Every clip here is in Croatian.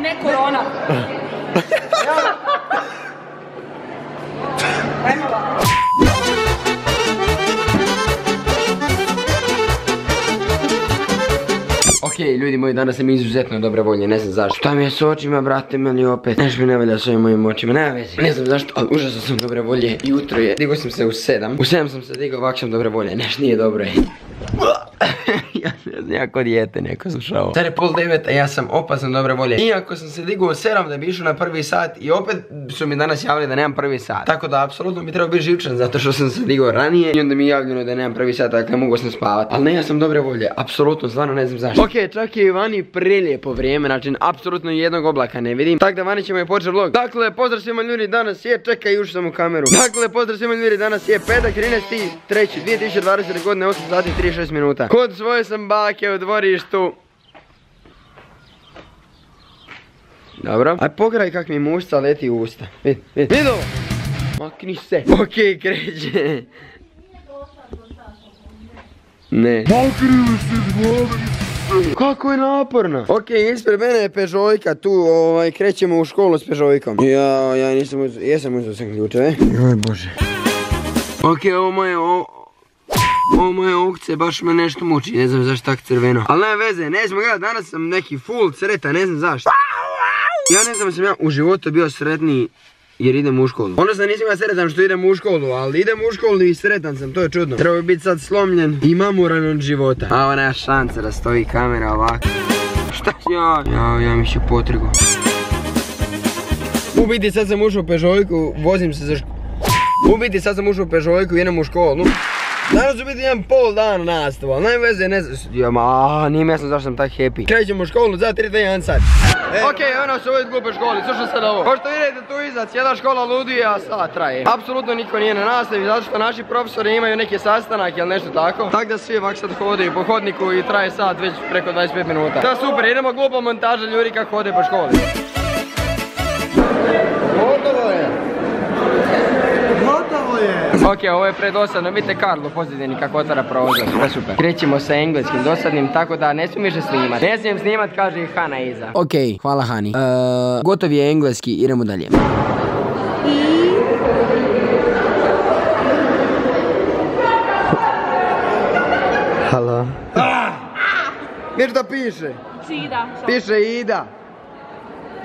Ne korona. Ajmo vam. Okej, ljudi moji, danas sam izuzetno dobre volje, ne znam zašto. Šta mi je s očima, brate, meni opet? Neš mi ne valja s ovim mojim očima, ne vezi. Ne znam zašto, ali užasno sam dobre volje. Jutro je, digao sam se u 7. U 7 sam se digao, ovak sam dobre volje, neš nije dobro je. Ja ne znam, jako dijete neko slušao. Sad je 8:30, a ja sam opasno dobre volje. Iako sam se digao u 7 da bi išao na prvi sat i opet su mi danas javili da nemam prvi sat. Tako da apsolutno bi trebao biti živčan zato što sam se digao ranije i onda mi je javljeno da nemam prvi sat, dakle mogu sam spavati. Ali ne, ja sam dobre volje, apsolutno, stvarno ne znam zašto. Okej, čak je i vani prelijepo vrijeme, znači apsolutno jednog oblaka ne vidim. Tako da vani ćemo i početi vlog. Dakle, pozdrav svima ljudi, danas je, čekaj, ušao sam u kameru. Dakle, pozdrav svima ljudi, danas je petak 13.3.2020. godine, 8 sati i 36 minuta. Kod svoje sam bake u dvorištu. Dobro. Aj pogledaj kak mi mušca leti u usta. Vid ovo. Makni se. Okej, kreće. Ne. Makni se s glave. Kako je naporna. Okej, ispred mene je Peugeotka tu. Krećemo u školu s Peugeotkom. Ja nisam uzeo. Jesam uzeo sve ključeve. Joj bože. Okej, ovo moje ovo. Ovo moje ovce baš me nešto muči, ne znam zašto tako crveno. Ali ne veze, ne znam gledati, danas sam neki full sretan, ne znam zašto. Ja ne znam da sam ja u životu bio sretniji jer idem u školu. Odnosno nisam ja sretan što idem u školu, ali idem u školu i sretan sam, to je čudno. Treba bi biti sad slomljen i mamuran od života. A ona je šanca da stoji kamera ovako. Šta? Ja mi ću potrgu. U biti sad sam ušao u Peugeotku, vozim se za školu. U biti sad sam ušao u Peugeotku i idem u školu. Danas ću biti jedan pol dan nastava, ali najveze ne znam, nije mjesno zašto sam tak happy. Krećemo u školu za 3-1 sat. Okej, ono su ovdje glupe školi, slušaj sad ovo. Pošto vidite tu iza, cijela škola luduje, a sad traje. Apsolutno niko nije na nastavi, zato što naši profesori imaju neki sastanak ili nešto tako. Tako da svi ovak sad hode po hodniku i traje sad već preko 25 minuta. Da super, idemo glupa montaža ljudi kako hode po školi. Okej, ovo je predosadno, vidite Karlo pozadini kako otvara prozor, sve super. Krećemo sa engleskim dosadnim, tako da ne smijem više snimat. Ne smijem snimat, kaže Hana iza. Okej, hvala Hani. Gotov je engleski, idemo dalje. Halo. Viš da piše? Čida. Piše Ida.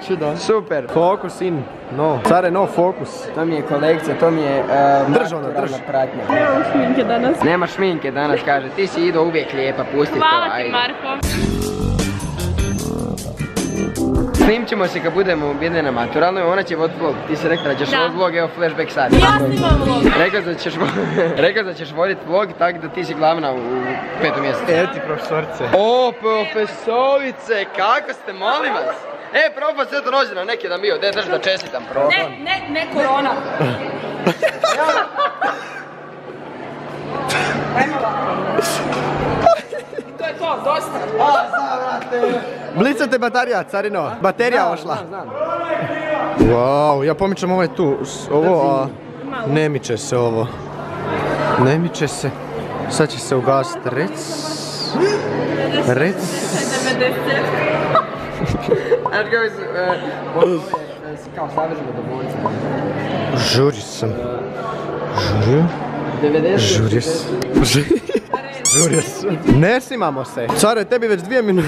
Čudan. Super. Fokus in. No. Care, no fokus. To mi je kolekcija, to mi je maturalna pratnja. Nemam šminke danas. Nema šminke danas, kaže. Ti si Ido uvijek lijepa, pusti to. Hvala ti, Marko. Snimat ćemo se kad budemo bili na maturalnoj, ona će voditi vlog. Ti si rekla da ćeš voditi vlog, evo flashback sad. Ja snimam vlog. Rekla da ćeš voditi vlog, tako da ti si glavna u 5. mjesecu. Evo ti profesorice. O, profesorice, kako ste, molim vas. E, propa sveto rođena, neki dan bio, drži da čestitam, propa. Ne korona. Ajmo vam. To je to, dosta. A, znam, brate. Blicate baterija, carino. Baterija ošla. Znam. Wow, ja pomičam ovaj tu, ovo, a ne miče se ovo. Ne miče se. Sad će se ugasiti, rec. Znaš kao iz... kao savežba do boljica. Žuris sam. Žurio? Žuris. Žuris. Ne snimamo se. Čaro, tebi već 2 minute.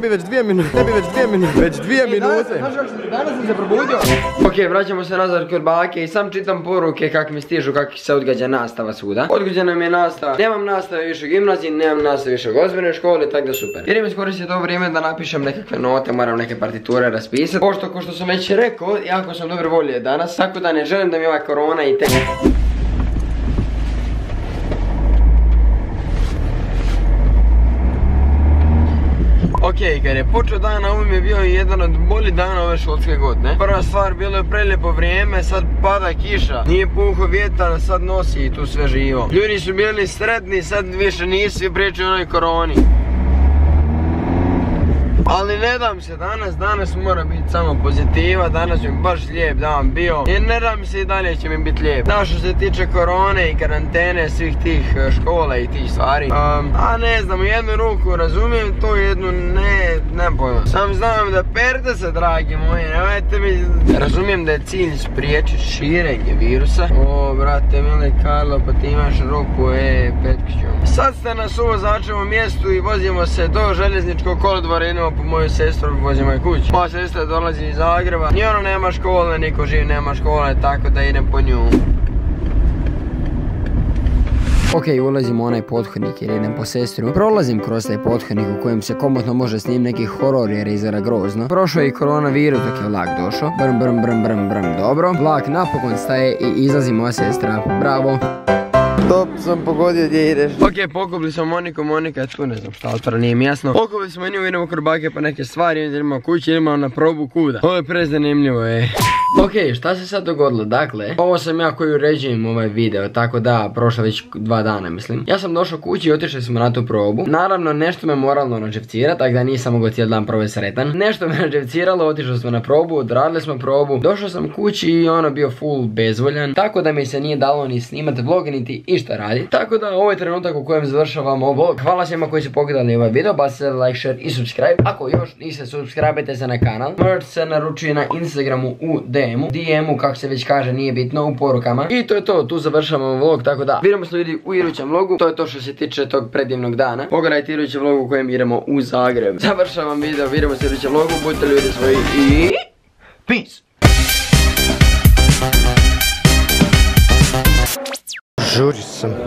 Već dvije minute. Danas sam se probudio. Okej, vraćamo se nazad kod bake i sam čitam poruke kak mi stižu, kak se odgađa nastava svuda. Odgađena mi je nastava, nemam nastave više u gimnaziji, nemam nastave više u ozbiljnoj školi, tako da super. Jer mi skoro se dobro vrijeme da napišem nekakve note, moram neke partiture raspisati. Pošto, ko što sam već rekao, jako sam dobre volje danas, tako da ne želim da mi ova korona i te... Okej, kad je počeo dan, ovo mi je bio jedan od boljih dana ove školske godine. Prva stvar, bilo je prelijepo vrijeme, sad pada kiša. Nije puho vjetar, sad nosi i tu sve živo. Ljudi su bili sretni, sad više nisu, pričaju o onoj koroni. Ali ne dam se danas mora biti samo pozitiva, danas mi baš lijep dan bio. Jer ne dam se i dalje će mi biti lijep. Da, što se tiče korone i karantene, svih tih škola i tih stvari. A ne znam, u jednu ruku razumijem to, jednu ne pojma. Sam znam da perte se, dragi moji, nemojte mi. Razumijem da je cilj spriječiti širenje virusa. O, brate, mili Karlo, pa ti imaš ruku, petkiću. Sad ste na suvozačevom mjestu i vozimo se do željezničkog kolodvora, idemo po moju sestru, vozimo je kući. Moja sestra dolazi iz Zagreba i ona nema škole, niko živ nema škole, tako da idem po nju. Ok, ulazim u onaj pothodnik jer idem po sestru. Prolazim kroz taj pothodnik u kojem se komotno može snim neki horor jer izgleda grozno. Prošao je i koronavirus dok je vlak došao. Brm, dobro. Vlak napokon staje i izlazi moja sestra. Bravo. Top, sam pogodio gdje ideš. Ok, pokupili smo Moniku, Monika je tu, ne znam šta otvara, nije mi jasno. Pokupili smo i nju, idemo korbake pa neke stvari, idemo kući, idemo na probu kuda. Ovo je prezanimljivo, Ok, šta se sad dogodilo, dakle, ovo sam ja koji uređujem ovaj video, tako da, prošlo već 2 dana, mislim. Ja sam došao kući i otišli smo na tu probu. Naravno, nešto me moralno nađevcira, tako da nisam mogao cijeli dan provesti sretan. Nešto me nađevciralo, otišli smo na probu, odradili smo probu. Došao sam kući i ono bio full bezvoljan, tako da mi se nije dalo ni snimati vlog, niti išta raditi. Tako da, ovo je trenutak u kojem završavam ovo. Hvala svima koji su pogledali ovaj video, bacite like, share i subscribe. Ako još niste, subscribe-ajte se na kanal. Merch se naručuje na Instagramu u DM-u, kako se već kaže, nije bitno, u porukama. I to je to, tu završamo vlog, tako da vidimo se ljudi u idućem vlogu. To je to što se tiče tog predivnog dana. Pogledajte idući vlog u kojem idemo u Zagreb. Završavam video, vidimo se u idućem vlogu, budite ljudi svoji i... Peace! Juris sam.